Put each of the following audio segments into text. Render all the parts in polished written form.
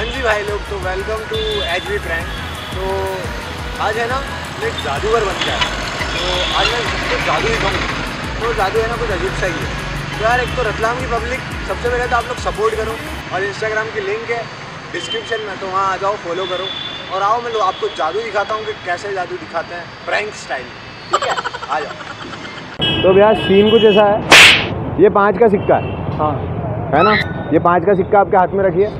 हाँ जी भाई लोग, तो welcome to H V prank. तो आज है ना मैं एक जादूगर बन गया। तो आज मैं कुछ जादू ही कहूँगा, तो जादू है ना कुछ अजीब सा ही है। तो यार एक तो रतलाम की पब्लिक, सबसे पहले तो आप लोग सपोर्ट करो और इंस्टाग्राम की लिंक है डिस्क्रिप्शन में, तो वहाँ आ जाओ, फॉलो करो और आओ। मैं आपको जादू दिखाता हूँ कि कैसे जादू दिखाते हैं, प्रैंक स्टाइल, ठीक है? आ जाओ। तो भैया सीन कुछ ऐसा है, ये 5 का सिक्का है, हाँ है ना? ये 5 का सिक्का आपके हाथ में रखिए,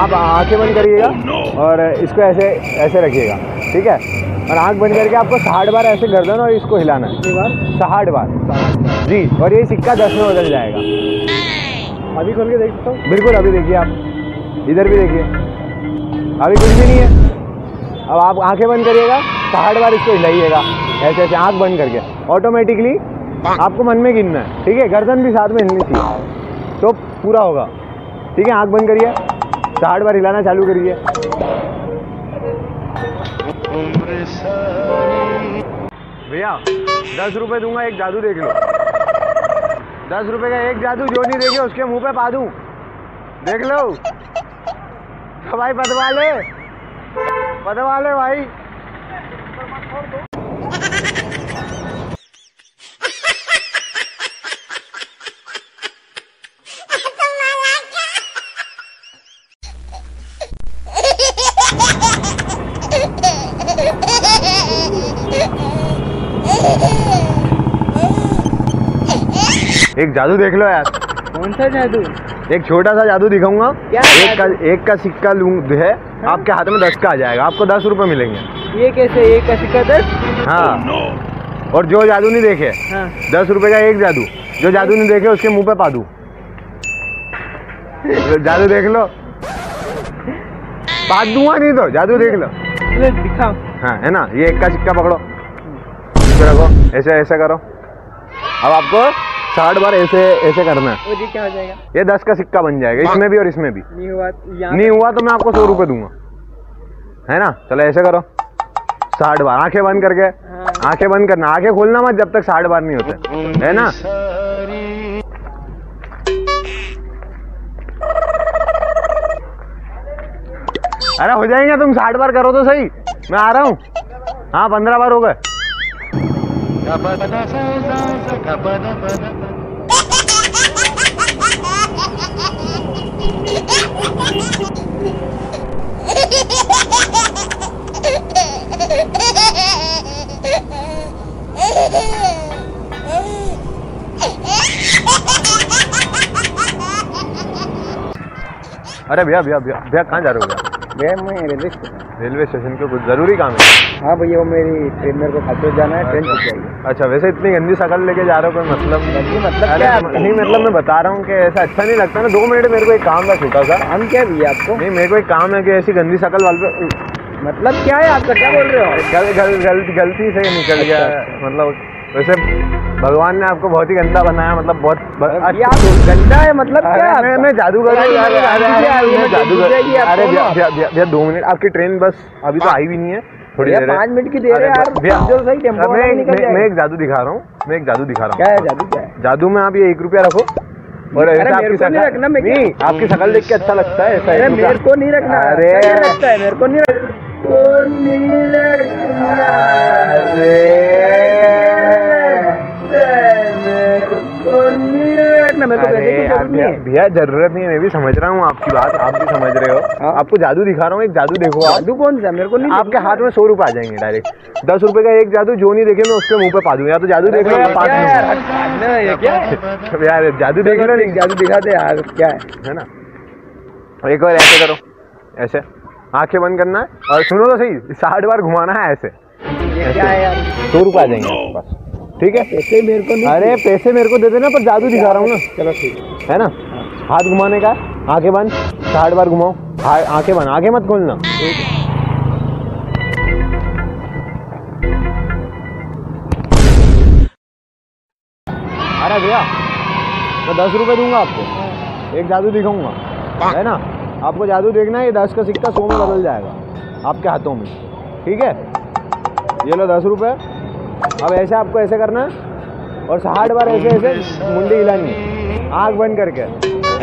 आप आँखें बंद करिएगा और इसको ऐसे ऐसे रखिएगा, ठीक है? और आँख बंद करके आपको 60 बार ऐसे गर्दन और इसको हिलाना है, 60 बार जी। और ये सिक्का 10 में बदल जाएगा। अभी खोल के देख सकता हूँ? बिल्कुल, अभी देखिए, आप इधर भी देखिए, अभी कुछ भी नहीं है। अब आप आँखें बंद करिएगा, 60 बार इसको हिलाइएगा ऐसे ऐसे, आँख बंद करके ऑटोमेटिकली आपको मन में गिनना है, ठीक है? गर्दन भी साथ में हिलनी चाहिए तो पूरा होगा, ठीक है? आँख बंद करिए, 60 बार हिलाना चालू करिए। भैया 10 रुपये दूंगा, एक जादू देख लो। 10 रुपये का एक जादू, जो नहीं देखे उसके मुंह पे पा दूं, देख लो। तो भाई पदवाले भाई। एक जादू देख लो यार। कौन सा जादू? एक छोटा सा जादू दिखाऊंगा। एक का सिक्का लूं है, हाँ? आपके हाथ में 10 का आ जाएगा, आपको 10 रुपये मिलेंगे। ये कैसे? एक का सिक्का 10? हाँ। और जो जादू नहीं देखे, हाँ? 10 रुपये का एक जादू, जो जादू नहीं देखे उसके मुंह पे पा दूं। जादू देख लो, पा दूंगा नहीं तो जादू देख लो, दिखाओ, हाँ है ना? ये एक का सिक्का पकड़ो, रखो, ऐसे ऐसे करो। अब आपको 60 बार ऐसे ऐसे करना है। वो जी क्या हो जाएगा? ये 10 का सिक्का बन जाएगा, इसमें भी और इसमें भी। नहीं हुआ तो मैं आपको 100 रुपये दूंगा, है ना? चलो ऐसे करो, 60 बार आंखें बंद करके, हाँ। आंखें बंद करना, आंखें खोलना मत जब तक 60 बार नहीं होते, है ना? अरे हो जाएंगे, तुम 60 बार करो तो सही, मैं आ रहा हूँ। हाँ 15 बार हो गए। अरे भैया कहाँ जा रहे हो भैया? भैया मैं रेलवे स्टेशन के कुछ ज़रूरी काम है। हाँ भैया, वो मेरी ट्रेन, मेरे को खातिर जाना है, ट्रेन छूट जाएगी। अच्छा, वैसे इतनी गंदी शकल लेके जा रहे हो, कोई मतलब मैं बता रहा हूँ कि ऐसा अच्छा नहीं लगता ना। 2 मिनट मेरे को एक काम था छोटा सा। हम क्या भैया आपको? नहीं, मेरे को एक काम है कि ऐसी गंदी शकल वाले, मतलब क्या है आपका, क्या बोल रहे हो? गलती से निकल गया, मतलब वैसे भगवान ने आपको बहुत ही गंदा बनाया, मतलब बहुत गंदा है, मतलब क्या? मैं जादूगर हूँ, अरे भैया 2 मिनट, आपकी ट्रेन बस अभी तो आई भी नहीं है, थोड़ी 5 मिनट की देर है यार। मैं एक जादू दिखा रहा हूँ, क्या है जादू? क्या है जादू में आप ये 1 रुपया रखो और आपकी शकल देख के अच्छा लगता है ऐसा। मेरे को नहीं रखना, अरे लगता है मेरे को नहीं, भैया जरूरत नहीं है। मैं भी समझ रहा हूँ आपकी बात, आप भी समझ रहे हो, हाँ? आपको जादू दिखा रहा हूँ, एक जादू देखो। जादू कौन सा? मेरे को नहीं, आपके हाथ में 100 रुपये आ जाएंगे डायरेक्ट। 10 रुपये का एक जादू, जो नहीं देखे मैं उसके मुंह पे पा दूंगा। या तो जादू देख लो या पास यार, जादू देख लो, जादू दिखाते यार, क्या है ना? एक बार ऐसे करो, ऐसे आंखें बंद करना है और सुनो तो सही, 60 बार घुमाना है ऐसे, 100 रुपये आ जाएंगे, ठीक है? पैसे मेरे को नहीं, अरे पैसे मेरे को दे देना, पर जादू दिखा रहा हूँ ना। चलो ठीक है ना? हाथ घुमाने का, आंखें बंद, 60 बार घुमाओ, आंखें बंद, आंखें मत खोलना, ठीक है? अरे भैया मैं 10 रुपये दूंगा आपको, एक जादू दिखाऊंगा, है ना? आपको जादू देखना है, ये 10 का सिक्का 100 में बदल जाएगा आपके हाथों में, ठीक है? ये लो 10 रुपये। अब ऐसे आपको ऐसे करना है और 60 बार ऐसे ऐसे मुंडी हिलानी है, आँख बंद करके,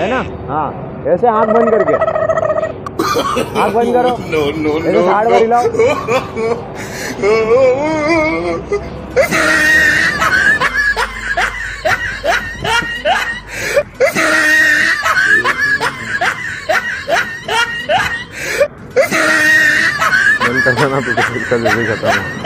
है ना? हाँ ऐसे आँख बंद करके। आँख बंद करो। नो झाड़ को हिलाओ। मन करता ना तो कुछ कर ले जाता हूँ।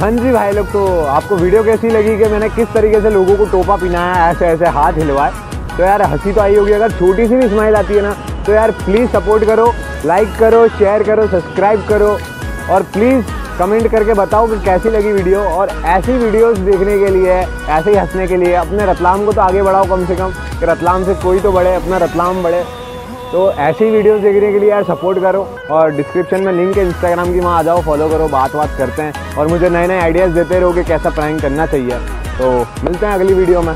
हाँ जी भाई लोग, तो आपको वीडियो कैसी लगी कि मैंने किस तरीके से लोगों को टोपा पहनाया, ऐसे ऐसे हाथ हिलवाए, तो यार हंसी तो आई होगी। अगर छोटी सी भी स्माइल आती है ना तो यार प्लीज़ सपोर्ट करो, लाइक करो, शेयर करो, सब्सक्राइब करो और प्लीज़ कमेंट करके बताओ कि कैसी लगी वीडियो। और ऐसी वीडियोस देखने के लिए, ऐसे ही हंसने के लिए अपने रतलाम को तो आगे बढ़ाओ, कम से कम कि रतलाम से कोई तो बढ़े, अपना रतलाम बढ़े। तो ऐसी वीडियोस देखने के लिए यार सपोर्ट करो और डिस्क्रिप्शन में लिंक है इंस्टाग्राम की, वहाँ आ जाओ, फॉलो करो, बात करते हैं और मुझे नए नए आइडियाज़ देते रहो कि कैसा प्रैंक करना चाहिए। तो मिलते हैं अगली वीडियो में।